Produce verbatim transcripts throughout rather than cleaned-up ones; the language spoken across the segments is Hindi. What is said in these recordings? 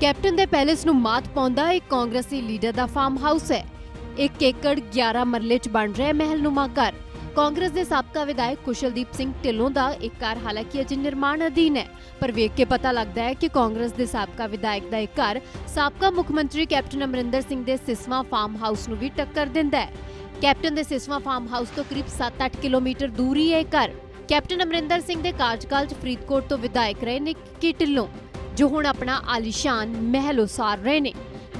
कैप्टन दे पैलेस नूं मात पाउंदा एक कांग्रेसी लीडर दा फार्म हाउस है। एक एकड़ ग्यारह मरले च बन रहा है महलनुमा घर। कांग्रेस के साबका विधायक कुशलदीप सिंह ढिल्लों का एक घर हालांकि अजे निर्माण अधीन है, पर वेख के पता लगता है कि कांग्रेस के साबका विधायक का एक घर साबका मुख्यमंत्री कैप्टन अमरिंदर सिंह के सिस्मा फार्म हाउस को भी टक्कर देता है। कैप्टन के सिस्मा फार्म हाउस तो करीब सत्त अठ किलोमीटर दूर ही है घर। कैप्टन अमरिंदर सिंह के कार्यकाल फरीदकोट तो विधायक रहे ने के ढिल्लों जो हुण अपना आलिशान महल उसार रहे ने।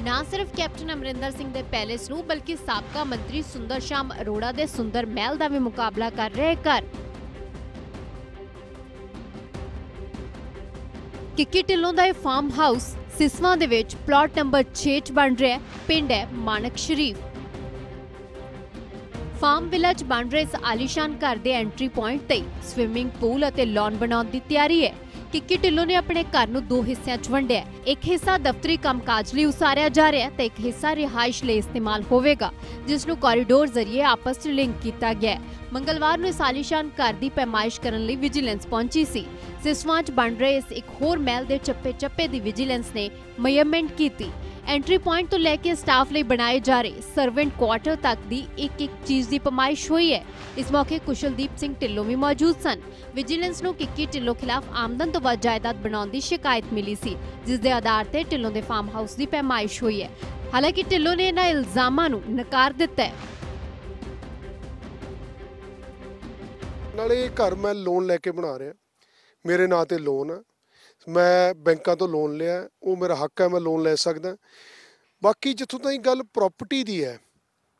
ना सिर्फ कैप्टन अमरिंदर सिंह दे पैलेस नूं बल्कि साबका मंत्री सुंदर शाम अरोड़ा दे सुंदर महल दा भी मुकाबला कर रहे कर किकी ढिल्लों दा फार्म हाउस सिस्मा दे विच प्लॉट नंबर छे च बन रहा है। पिंड है मानक शरीफ। फार्म विला च बन रहे इस आलिशान घर दे एंट्री पॉइंट ते स्विमिंग पूल अते लॉन बनाउण दी तैयारी है। किकी ढिल्लों ने अपने घर को दो हिस्सों च वंडिया। एक हिस्सा दफ्तरी कामकाज लिए उसारिया जा रहा है तो एक हिस्सा रिहाइश लिए इस्तेमाल होगा, जिसनों कॉरीडोर जरिए आपस में लिंक किया गया। मंगलवार को इस आलिशान घर की पैमाइश करने लिए विजिलेंस पहुंची सी। सिस्वां च बन रहे इस एक होर महल के चप्पे चप्पे की विजिलेंस ने मेजरमेंट की। एंट्री पॉइंट तो लैके स्टाफ लिए बनाए जा रहे सर्वेंट क्वार्टर तक की एक एक चीज़ की पमाइश हुई है। इस मौके कुशलदीप सिंह ढिल्लों भी मौजूद सन। विजिलेंस को किकी ढिल्लों खिलाफ आमदन तो वध जायदाद बनाने की शिकायत मिली सी, जिस के आधार पर ढिल्लों के फार्म हाउस की पैमाइश हुई है। हालांकि ढिल्लों ने इन्होंने इल्जामों को नकार दिता है। घर मैं लोन लैके बना रहा, मेरे नाँ पर लोन है, मैं बैंकों तो लोन लिया, वो मेरा हक है, मैं लोन ले सकदा। बाकी जिथों तक गल प्रॉपर्टी दी है,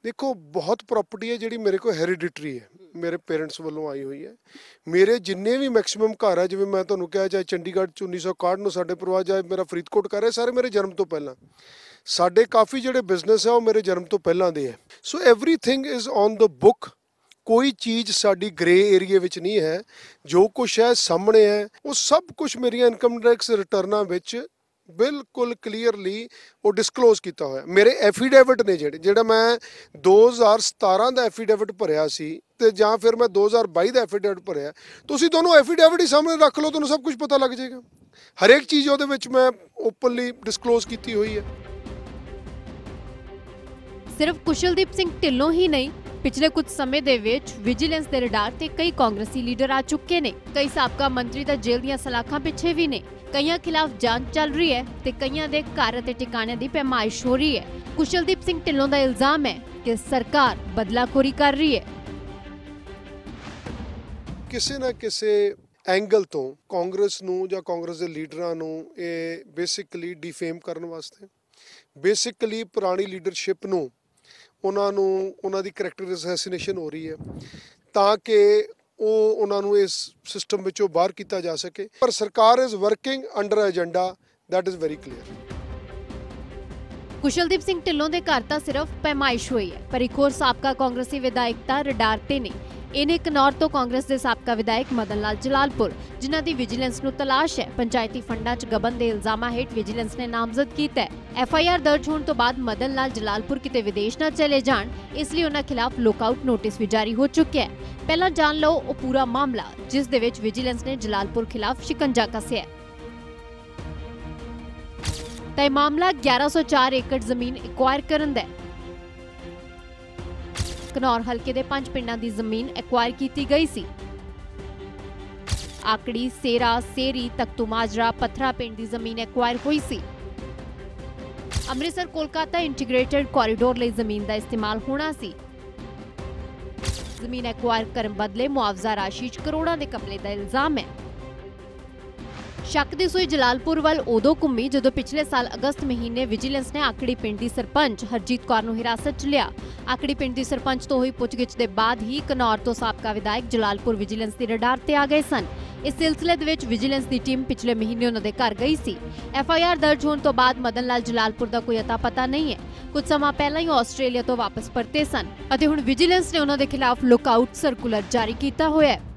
देखो बहुत प्रॉपर्टी है जिहड़ी मेरे को हैरीडिटरी है, मेरे पेरेंट्स वालों आई हुई है। मेरे जिन्ने भी मैक्सिमम घर है, जिवें मैं तुहानूं कहा, चाहे चंडीगढ़ च उन्नीस सौ इक्यावन नूं साडे परिवार, चाहे मेरा फरीदकोट घर है, सारे मेरे जन्म तो पहला। साडे काफ़ी जिहड़े बिजनेस है वो मेरे जन्म तो पहला दे है। So everything is on the book. कोई चीज़ साड़ी ग्रे एरिए विच नहीं है, जो कुछ है सामने है, वो सब कुछ मेरी इनकम टैक्स रिटर्ना विच बिल्कुल क्लीयरली वो डिस्कलोज किया हुआ। मेरे एफीडेविट ने जेड़े जेड़ा मैं दो हज़ार सतारा का एफीडेविट भरिया सी ते जां फिर मैं दो हज़ार बाई का एफीडेविट भरिया, तुसीं दोनों एफीडेविट ही सामने रख लो, तुहानूं सब कुछ पता लग जाएगा। हरेक चीज़ उहदे विच मैं ओपनली डिस्कलोज की हुई है। सिर्फ कुशलदीप सिंह ढिल्लों ही नहीं, पिछले कुछ समय दे विच विजिलेंस दे रडार ते कई कांग्रेसी लीडर आ चुके ने। कई साबका मंत्री तां जेल दीयां सलाखां पिछे भी ने। कईयां खिलाफ जांच चल रही है ते कईयां दे घर ते ठिकाने दी पैमाइश हो रही है। कुशलदीप सिंह ढिल्लों दा इल्जाम है कि सरकार बदलाखोरी कर रही है। किसी ना किसी एंगल तो कांग्रेस नूं जां कांग्रेस दे लीडरां नूं इह बेसिकली डिफेम करन वास्ते, बेसिकली पुरानी लीडरशिप नूं उन्होंने उन्होंने करैक्टर असैसीनेशन हो रही है, ताकि वो उन्होंने इस सिस्टम विचों बाहर किया जा सके। पर सरकार is working under agenda, that is very clear. Kushaldeep Singh Dhillon के घर तो सिर्फ पैमाइश हुई है, पर एक होर साबका कांग्रेसी विधायक तां रडार ते ने। इन्हें कनौर तो कांग्रेस के साबका विधायक मदन लाल जलालपुर जिन्हां की विजिलेंस नूं तलाश है, पंचायती फंडां च गबन के इल्जामां हेठ विजिलेंस ने नामजद कीता है। एफ आई आर दर्ज होने तो बाद मदन लाल जलालपुर किते विदेश न चले जाण, इसलिए उन्हां खिलाफ लॉकआउट नोटिस भी जारी हो चुका है। पहलां जाण लओ उह पूरा मामला जिस दे विच विजिलेंस ने जलालपुर खिलाफ शिकंजा कसिया है। तां मामला ग्यारह सौ चार एकड़ जमीन एक्वायर करन दा है। कनौर हलके दे पांच पिंडां दी जमीन एक्वायर कीती गई सी। आकड़ी, सेरा, सेरी, तख्तूमाजरा, पथरा पिंड दी जमीन एक्वायर हुई सी। अमृतसर कोलकाता इंटीग्रेटेड कॉरीडोर लई जमीन दा इस्तेमाल होना सी। जमीन एक्वायर करन बदले मुआवजा राशि च करोड़ां दे कपले दा इल्जाम है। शक दी सुई जलालपुर वाल उदों घूमी जदों पिछले साल अगस्त महीने विजिलेंस ने आकड़ी पिंड की सरपंच हरजीत कौर नूं हिरासत च लिया। आकड़ी पिंड की सरपंच तो हुई पुछगिछ के बाद ही कनौर तो साबका विधायक जलालपुर विजिलेंस की रडार से आ गए सन। इस सिलसिले दे विच विजिलेंस की टीम पिछले महीने उन्होंने घर गई सी। एफ आई आर दर्ज होने तो बाद मदन लाल जलालपुर का कोई अता पता नहीं है। कुछ समा पहला ही आस्ट्रेलिया तो वापस परते सन और हुण विजिलेंस ने उन्होंने खिलाफ लुकआउट सर्कुलर जारी किया होया है।